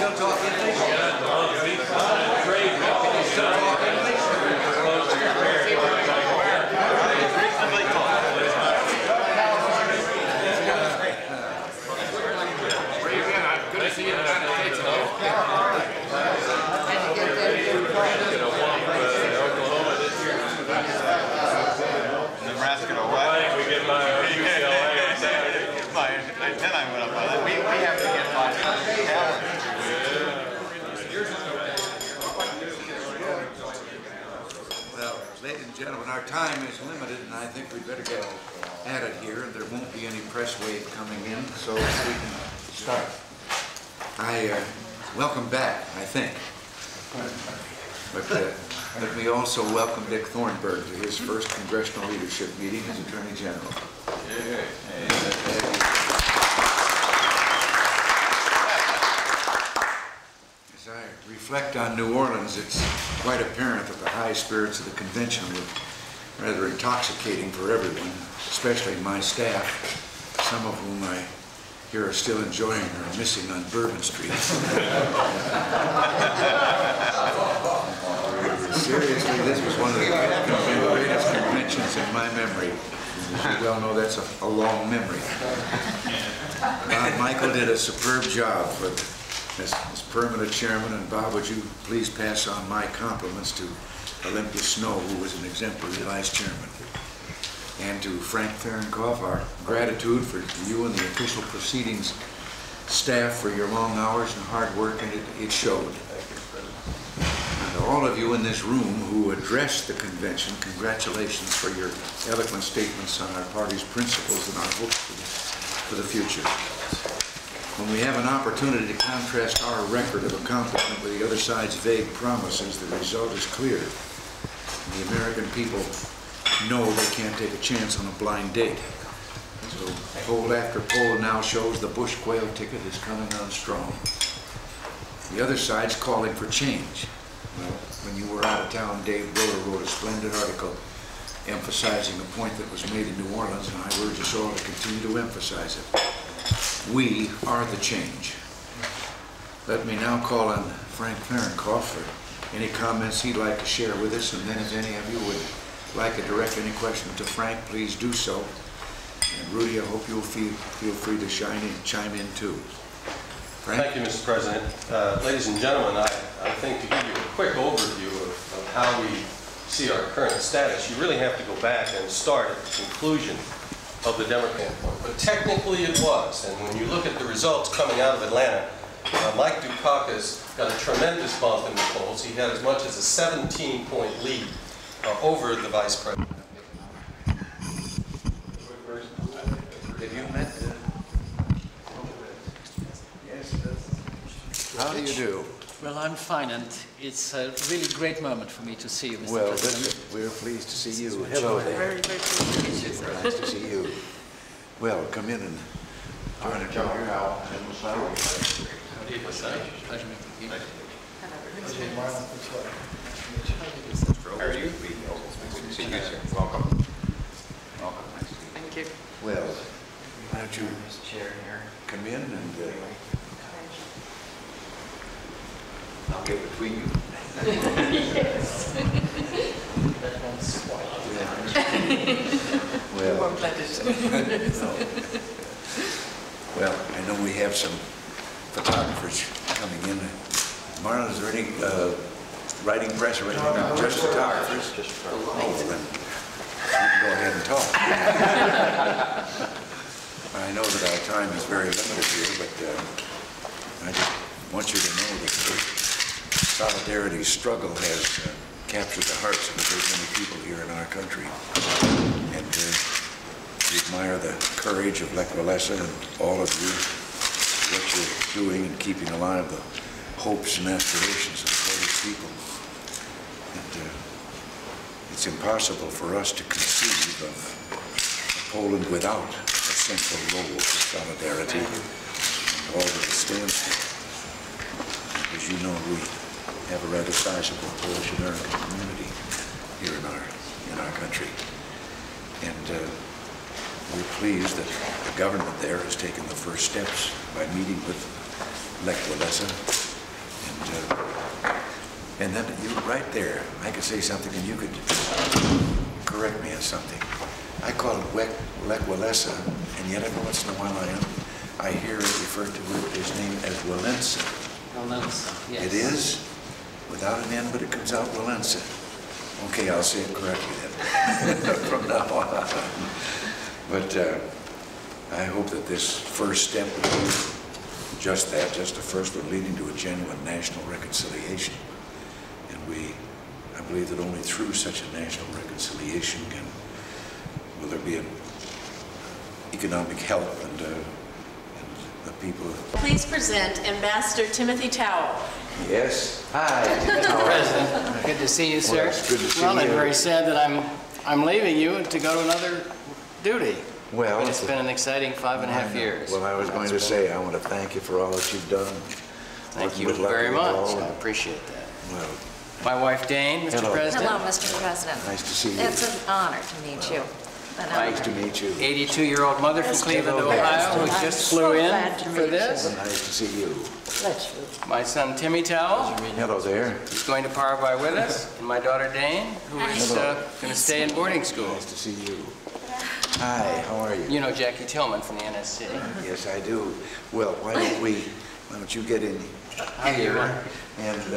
still talk English? Yeah, great. Still talk English? Good to see you in the United States. Oklahoma this year. Nebraska to what? I think we get by UCLA on Saturday. Then I went up by that. We have to get by. Well, ladies and gentlemen, our time is limited, and I think we better get at it here. There won't be any press wave coming in, so we can start. Welcome back, I think. But let me also welcome Dick Thornburgh to his first congressional leadership meeting as Attorney General. Yeah. As I reflect on New Orleans, it's quite apparent that the high spirits of the convention were rather intoxicating for everyone, especially my staff, some of whom I here are still enjoying or missing on Bourbon Street. Seriously, this was one of the greatest conventions in my memory. As you well know, that's a long memory. Michael did a superb job as permanent chairman, and Bob, would you please pass on my compliments to Olympia Snow, who was an exemplary vice chairman. And to Frank Fahrenkopf, our gratitude for you and the official proceedings staff for your long hours and hard work, and it showed. And all of you in this room who addressed the convention, congratulations for your eloquent statements on our party's principles and our hopes for the future. When we have an opportunity to contrast our record of accomplishment with the other side's vague promises, the result is clear. The American people know they can't take a chance on a blind date. So poll after poll now shows the Bush-Quayle ticket is coming on strong. The other side's calling for change. Well, when you were out of town, Dave Broder wrote a splendid article emphasizing a point that was made in New Orleans, and I urge us all to continue to emphasize it. We are the change. Let me now call on Frank Fahrenkopf for any comments he'd like to share with us, and then if any of you would like to direct any question to Frank, please do so. And Rudy, I hope you'll feel free to chime in too. Frank? Thank you, Mr. President. Ladies and gentlemen, I think to give you a quick overview of how we see our current status, you really have to go back and start at the conclusion of the Democrat point. But technically it was, and when you look at the results coming out of Atlanta, Mike Dukakis got a tremendous bump in the polls. He had as much as a 17-point lead over the Vice President. Have you met? Yes. How do you do? Well, I'm fine, and it's a really great moment for me to see you, Mr. President. Well, we're pleased to see you. Hello there. Very pleased to see you. Well, come in and join the talk. Pleasure meeting you. Hello. How are you? Welcome. Welcome. Thank you. Well, why don't you come in and I'll get between you. Yes. Well, well, I know we have some photographers coming in. Marlon, is there any writing press or anything? No, just photographers. Just for then you can go ahead and talk. I know that our time is very limited here, but I just want you to know that the Solidarity struggle has captured the hearts of a great many people here in our country. And we admire the courage of Lech Wałęsa and all of you, what you're doing and keeping alive the hopes and aspirations of the Polish people. And it's impossible for us to conceive of Poland without a central role of solidarity and all that it stands for. As you know, we have a rather sizable Polish-American community here in our country. And we're pleased that the government there has taken the first steps by meeting with Lech Wałęsa and then you right there, I could say something and you could correct me on something. I call it Lech Wałęsa, and yet every once in a while I hear it referred to his name as Wałęsa. Wałęsa, yes. It is without an N, but it comes out Wałęsa. Okay, I'll say it correctly then from now on. But I hope that this first step will be just that, just the first one leading to a genuine national reconciliation. And I believe that only through such a national reconciliation will there be an economic help and the people. Please present Ambassador Timothy Towell. Yes. Hi, Mr. President. Good to see you, sir. Well, it's good to see you. I'm very sad that I'm leaving you to go to another duty. Well, but it's been an exciting 5.5 years. Well, I was going to say, I want to thank you for all that you've done. Thank you very much. I appreciate that. Well, my wife, Dane, Mr. Hello. President. Hello, Mr. President. Nice to see you. It's an honor to meet you. Nice to meet you. 82-year-old mother from Cleveland, Ohio, who just flew in for this. Nice to see you. My son, Timmy Towell. Hello there. He's going to Paraguay with us. And my daughter, Dane, who is going to stay in boarding school. Nice to see you. Hi, how are you? You know Jackie Tillman from the NSC. Yes, I do. Well, why don't you get in here, and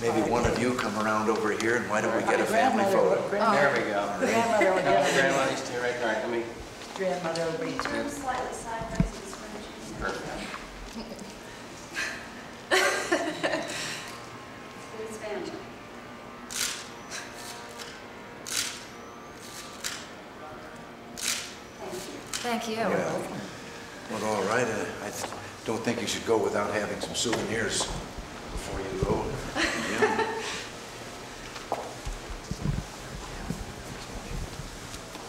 maybe one of you come around over here, and why don't we get a family photo? There we go. Grandmother would get it. Grandmother's too, right? All right, let me... Grandmother would be too. I'm slightly sideways in this furniture. Perfect. It's family. Thank you. Yeah. Well, all right. I don't think you should go without having some souvenirs before you go. Yeah.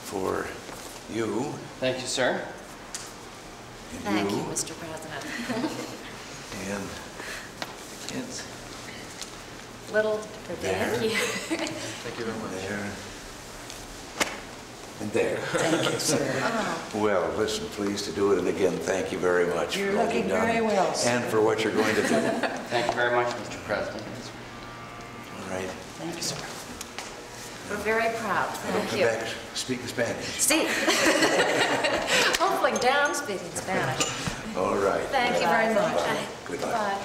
For you. Thank you, sir. And thank you, Mr. President. And the kids. Little, thank you. Thank you very much. There. And there. Thank you, sir. Well, listen, pleased to do it, and again, thank you very much. You're looking very well, sir. And for what you're going to do. Thank you very much, Mr. President. All right. Thank you, sir. We're very proud. Thank you. Come back speaking Spanish. See. Hopefully down speaking Spanish. All right. Thank you very much. Bye. Good luck. Bye.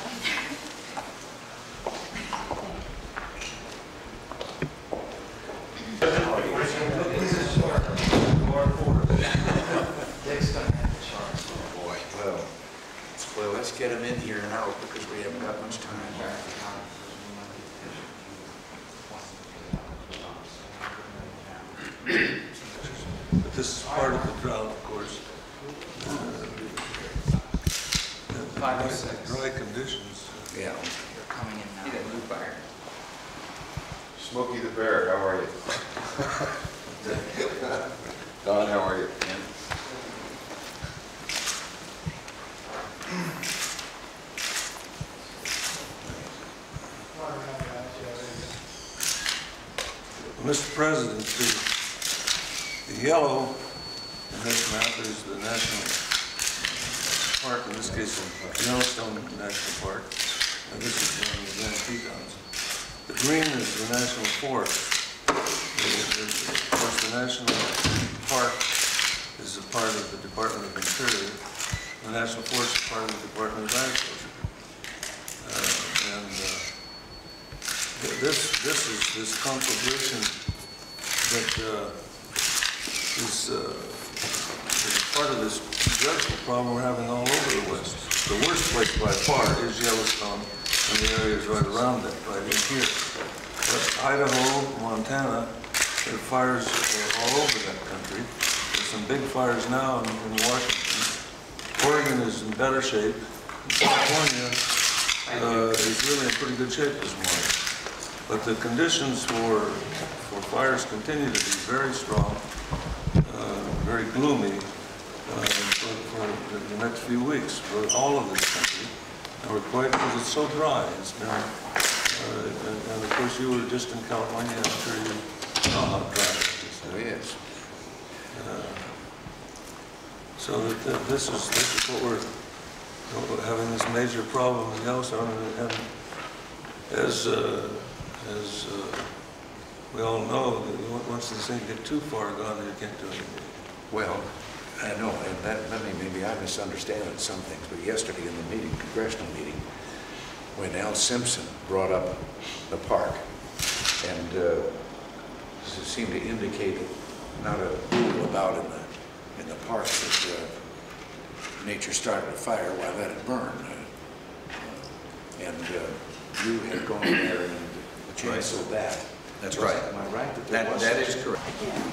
Let's get them in here and out because we haven't got much time. But this is part of the drought, of course. Dry conditions. Yeah. They're coming in now. New fire. Smokey the Bear, how are you? Don, how are you? Mr. President, the yellow in this map is the national park, in this case, the Yellowstone National Park, and this is one of the Grand Tetons. The green is the national forest. Of course, the national park is a part of the Department of Interior. The national forest is part of the Department of Agriculture. This is this conflagration that is part of this dreadful problem we're having all over the West. The worst place by far is Yellowstone and the areas right around it, right in here. But Idaho, Montana, there are fires all over that country. There's some big fires now in Washington. Oregon is in better shape. California is really in pretty good shape this morning. But the conditions for fires continue to be very strong, very gloomy for the next few weeks for all of this country. And we're quite, because it's so dry. It's been, and of course, you were just in California. I'm sure you know how dry it is. Oh, yes. So this is what we're having, this major problem in Yellowstone. As we all know, once the thing gets too far gone, you can't do anything. Well, I know, and maybe I misunderstand some things, but yesterday in the meeting, congressional meeting, when Al Simpson brought up the park and seemed to indicate not a rule about in the park that nature started a fire, why let it burn? And you had gone there and canceled that. That's right. Am I right? That is correct. Yeah.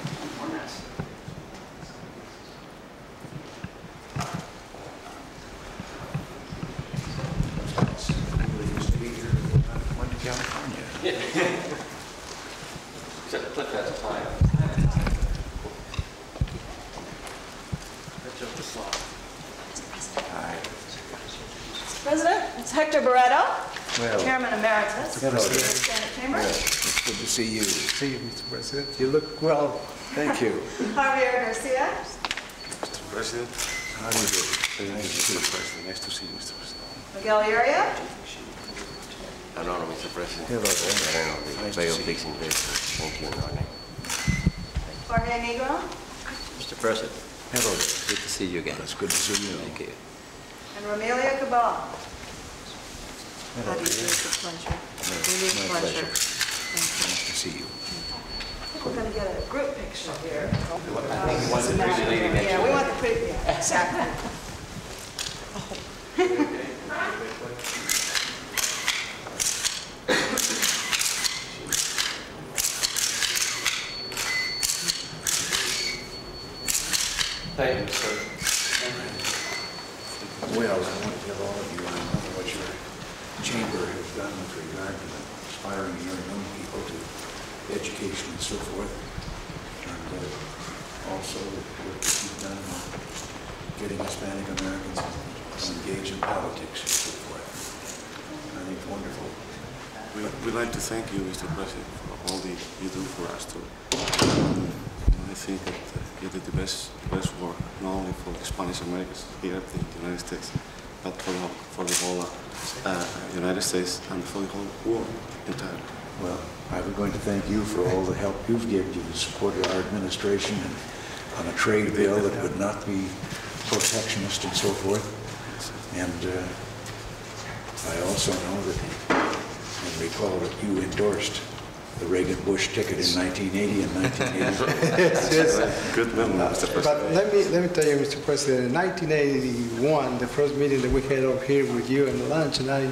Hector Barreto, well, Chairman Emeritus. Hello, Senate Chamber. Well, it's good to see you. See you, Mr. President. You look well. Thank you. Javier Garcia. Mr. President. How are you? Mr. President. Nice to see you, Mr. President. Miguel Uriah. Hello, Mr. President. Hello, nice to see you. Thank you, Your Honor. Jorge Negro. Mr. President. Hello. Good to see you again. It's good to see you. Thank you. And Romelia Cabal. Hello. It's a pleasure. My pleasure. Nice to see you. I think we're going to get a group picture here. Yeah, we want the pretty. Yeah, exactly. Thank you, sir. Well, I want to tell all of you, I don't know what you're Chamber has done with regard to inspiring young people to education and so forth, and also what you've done getting Hispanic Americans engaged in politics and so forth. I think it's wonderful. We'd like to thank you, Mr. President, for all that you do for us too. I think that you did the best work, not only for the Spanish Americans here in the United States, but for the whole United States and for the whole world entirely. Well, I'm going to thank you for all the help you've given. You've supported our administration on a trade bill that would not be protectionist and so forth. And I also know that, and recall that you endorsed the Reagan-Bush ticket in 1980 and 1981. Yes. Good memory, Mr. President. But let me tell you, Mr. President, in 1981, the first meeting that we had up here with you and lunch, and I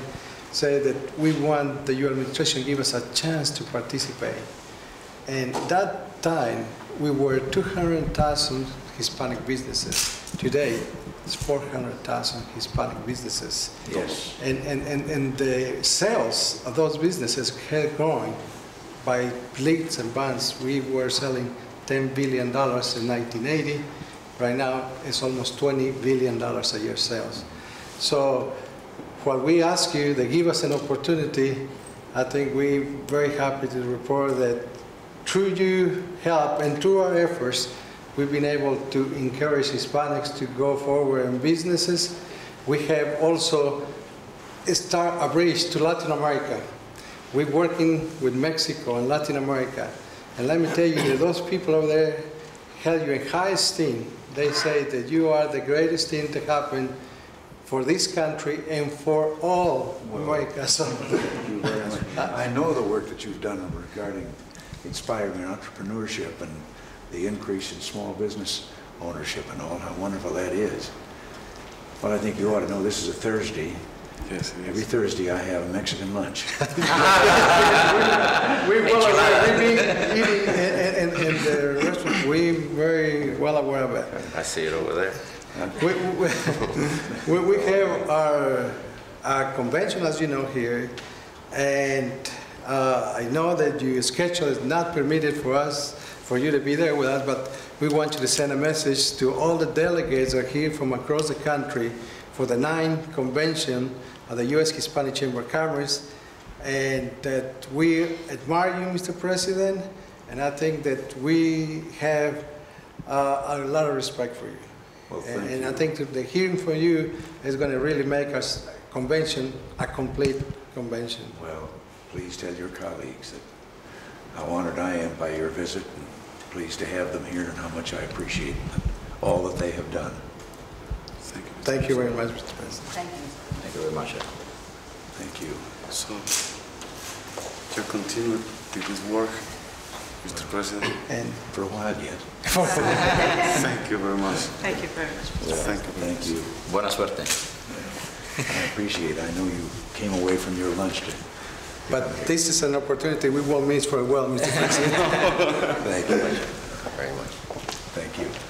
said that we want the U.S. administration to give us a chance to participate. And that time, we were 200,000 Hispanic businesses. Today, it's 400,000 Hispanic businesses. Yes. And the sales of those businesses had grown. By plates and bands, we were selling $10 billion in 1980. Right now, it's almost $20 billion a year sales. So while we ask you to give us an opportunity, I think we're very happy to report that through your help and through our efforts, we've been able to encourage Hispanics to go forward in businesses. We have also started a bridge to Latin America. We're working with Mexico and Latin America. And let me tell you that those people over there held you in high esteem. They say that you are the greatest thing to happen for this country and for all America. Thank you very much. I know the work that you've done regarding inspiring entrepreneurship and the increase in small business ownership and all, how wonderful that is. But I think you ought to know this is a Thursday. Yes, every Thursday I have a Mexican lunch. We're well aware, in the restaurant, we're very well aware of it. I see it over there. We have our convention, as you know, here, and I know that your schedule is not permitted for us, for you to be there with us, but we want you to send a message to all the delegates that are here from across the country for the 9th convention of the U.S. Hispanic Chamber of Commerce, and that we admire you, Mr. President, and I think that we have a lot of respect for you. Well, and I think that the hearing from you is going to really make our convention a complete convention. Well, please tell your colleagues that how honored I am by your visit and pleased to have them here and how much I appreciate all that they have done. Thank you. Thank you very much, Mr. President. Thank you. Thank you very much. Thank you. So, you continue with this work, Mr. President? And for a while yet. Thank you very much. Thank you very much. Well, thank you. Thank you. Buena suerte. I appreciate it. I know you came away from your lunch to... But this is an opportunity we won't miss for a while, Mr. President. Thank you very much. Thank you.